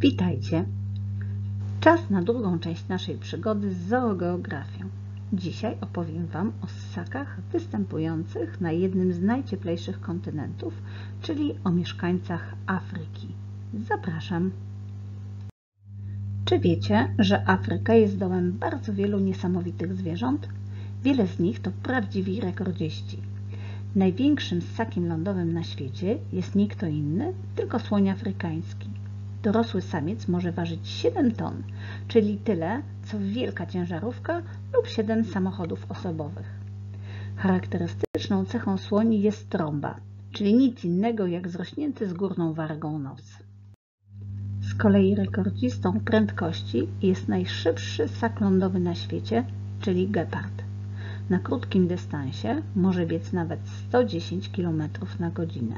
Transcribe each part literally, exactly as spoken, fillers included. Witajcie! Czas na drugą część naszej przygody z zoogeografią. Dzisiaj opowiem Wam o ssakach występujących na jednym z najcieplejszych kontynentów, czyli o mieszkańcach Afryki. Zapraszam! Czy wiecie, że Afryka jest domem bardzo wielu niesamowitych zwierząt? Wiele z nich to prawdziwi rekordziści. Największym ssakiem lądowym na świecie jest nie kto inny, tylko słoń afrykański. Dorosły samiec może ważyć siedem ton, czyli tyle, co wielka ciężarówka lub siedem samochodów osobowych. Charakterystyczną cechą słoni jest trąba, czyli nic innego jak zrośnięty z górną wargą nos. Z kolei rekordzistą prędkości jest najszybszy ssak lądowy na świecie, czyli gepard. Na krótkim dystansie może biec nawet sto dziesięć kilometrów na godzinę.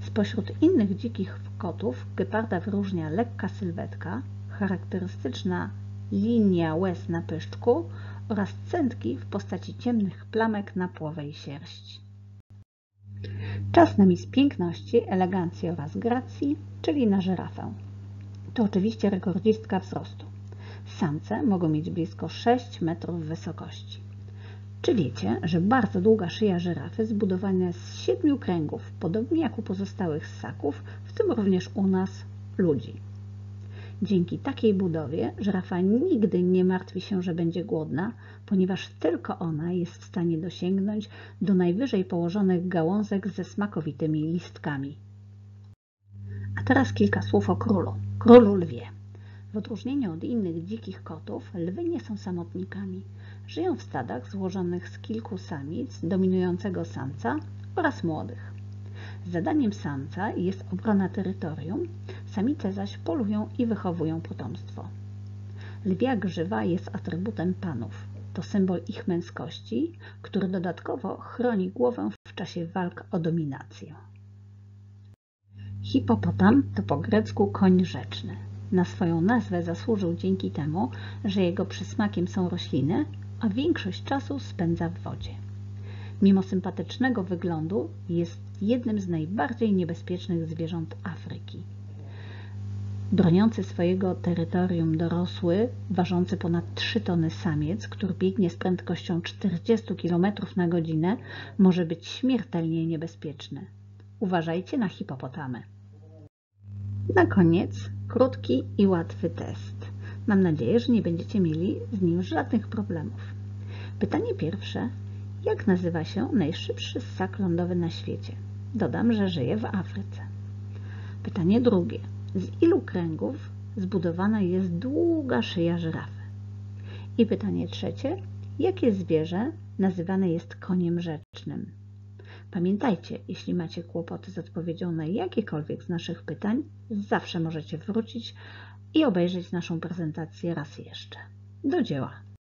Spośród innych dzikich kotów geparda wyróżnia lekka sylwetka, charakterystyczna linia łez na pyszczku oraz cętki w postaci ciemnych plamek na płowej sierści. Czas na mis piękności, elegancji oraz gracji, czyli na żyrafę. To oczywiście rekordzistka wzrostu. Samce mogą mieć blisko sześć metrów wysokości. Czy wiecie, że bardzo długa szyja żyrafy zbudowana jest z siedmiu kręgów, podobnie jak u pozostałych ssaków, w tym również u nas, ludzi? Dzięki takiej budowie żyrafa nigdy nie martwi się, że będzie głodna, ponieważ tylko ona jest w stanie dosięgnąć do najwyżej położonych gałązek ze smakowitymi listkami. A teraz kilka słów o królu, królu lwie. W odróżnieniu od innych dzikich kotów, lwy nie są samotnikami. Żyją w stadach złożonych z kilku samic, dominującego samca oraz młodych. Zadaniem samca jest obrona terytorium, samice zaś polują i wychowują potomstwo. Lwia grzywa jest atrybutem panów. To symbol ich męskości, który dodatkowo chroni głowę w czasie walk o dominację. Hipopotam to po grecku koń rzeczny. Na swoją nazwę zasłużył dzięki temu, że jego przysmakiem są rośliny, a większość czasu spędza w wodzie. Mimo sympatycznego wyglądu jest jednym z najbardziej niebezpiecznych zwierząt Afryki. Broniący swojego terytorium dorosły, ważący ponad trzy tony samiec, który biegnie z prędkością czterdzieści kilometrów na godzinę, może być śmiertelnie niebezpieczny. Uważajcie na hipopotamy. Na koniec krótki i łatwy test. Mam nadzieję, że nie będziecie mieli z nim żadnych problemów. Pytanie pierwsze. Jak nazywa się najszybszy ssak lądowy na świecie? Dodam, że żyje w Afryce. Pytanie drugie. Z ilu kręgów zbudowana jest długa szyja żyrafy? I pytanie trzecie. Jakie zwierzę nazywane jest koniem rzecznym? Pamiętajcie, jeśli macie kłopoty z odpowiedzią na jakiekolwiek z naszych pytań, zawsze możecie wrócić i obejrzeć naszą prezentację raz jeszcze. Do dzieła!